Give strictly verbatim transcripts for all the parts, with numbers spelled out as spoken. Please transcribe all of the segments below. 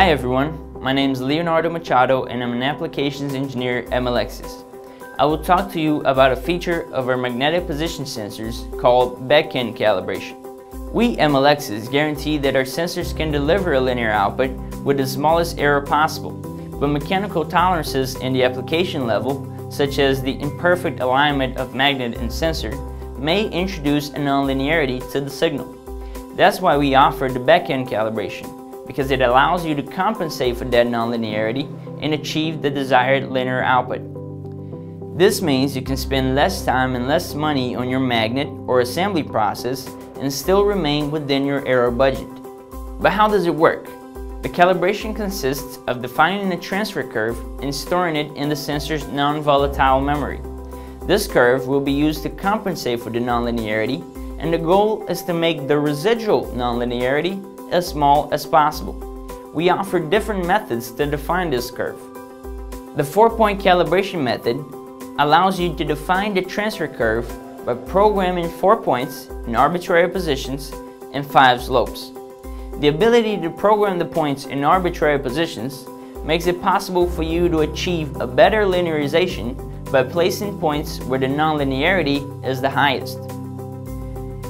Hi everyone, my name is Leonardo Machado and I'm an applications engineer at Melexis. I will talk to you about a feature of our magnetic position sensors called back-end calibration. We at Melexis guarantee that our sensors can deliver a linear output with the smallest error possible, but mechanical tolerances in the application level, such as the imperfect alignment of magnet and sensor, may introduce a nonlinearity to the signal. That's why we offer the back-end calibration, because it allows you to compensate for that nonlinearity and achieve the desired linear output. This means you can spend less time and less money on your magnet or assembly process and still remain within your error budget. But how does it work? The calibration consists of defining the transfer curve and storing it in the sensor's non-volatile memory. This curve will be used to compensate for the nonlinearity, and the goal is to make the residual nonlinearity as small as possible. We offer different methods to define this curve. The four-point calibration method allows you to define the transfer curve by programming four points in arbitrary positions and five slopes. The ability to program the points in arbitrary positions makes it possible for you to achieve a better linearization by placing points where the nonlinearity is the highest.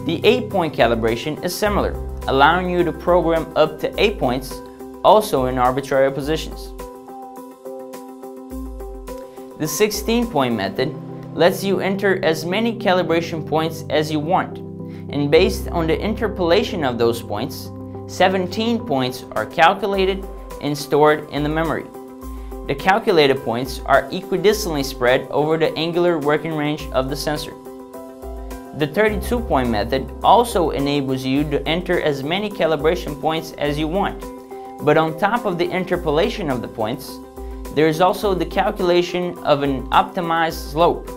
The eight-point calibration is similar, allowing you to program up to eight points, also in arbitrary positions. The sixteen-point method lets you enter as many calibration points as you want, and based on the interpolation of those points, seventeen points are calculated and stored in the memory. The calculated points are equidistantly spread over the angular working range of the sensor. The thirty-two-point method also enables you to enter as many calibration points as you want, but on top of the interpolation of the points, there is also the calculation of an optimized slope,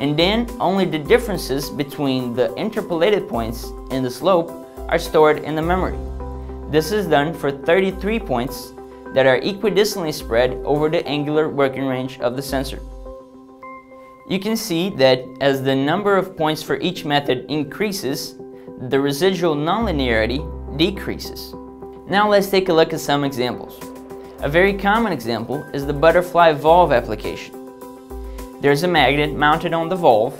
and then only the differences between the interpolated points and the slope are stored in the memory. This is done for thirty-three points that are equidistantly spread over the angular working range of the sensor. You can see that as the number of points for each method increases, the residual nonlinearity decreases. Now let's take a look at some examples. A very common example is the butterfly valve application. There's a magnet mounted on the valve,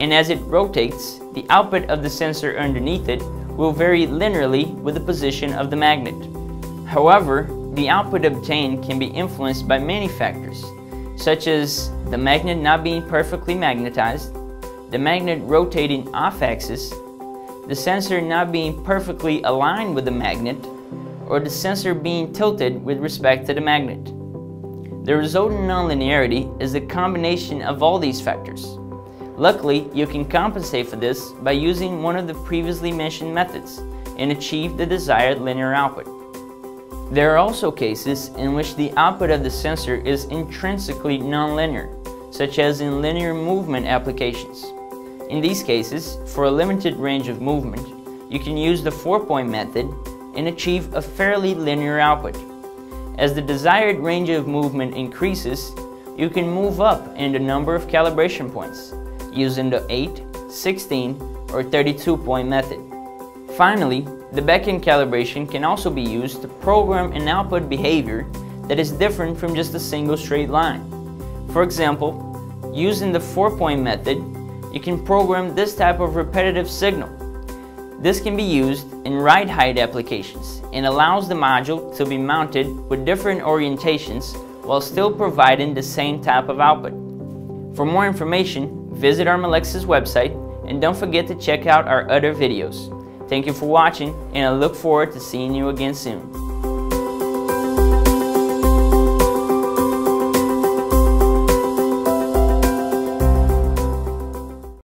and as it rotates, the output of the sensor underneath it will vary linearly with the position of the magnet. However, the output obtained can be influenced by many factors, such as the magnet not being perfectly magnetized, the magnet rotating off-axis, the sensor not being perfectly aligned with the magnet, or the sensor being tilted with respect to the magnet. The resulting nonlinearity is the combination of all these factors. Luckily, you can compensate for this by using one of the previously mentioned methods and achieve the desired linear output. There are also cases in which the output of the sensor is intrinsically nonlinear, such as in linear movement applications. In these cases, for a limited range of movement, you can use the four-point method and achieve a fairly linear output. As the desired range of movement increases, you can move up in the number of calibration points using the eight, sixteen, or thirty-two-point method. Finally, the back-end calibration can also be used to program an output behavior that is different from just a single straight line. For example, using the four-point method, you can program this type of repetitive signal. This can be used in ride height applications and allows the module to be mounted with different orientations while still providing the same type of output. For more information, visit our Melexis website and don't forget to check out our other videos. Thank you for watching, and I look forward to seeing you again soon.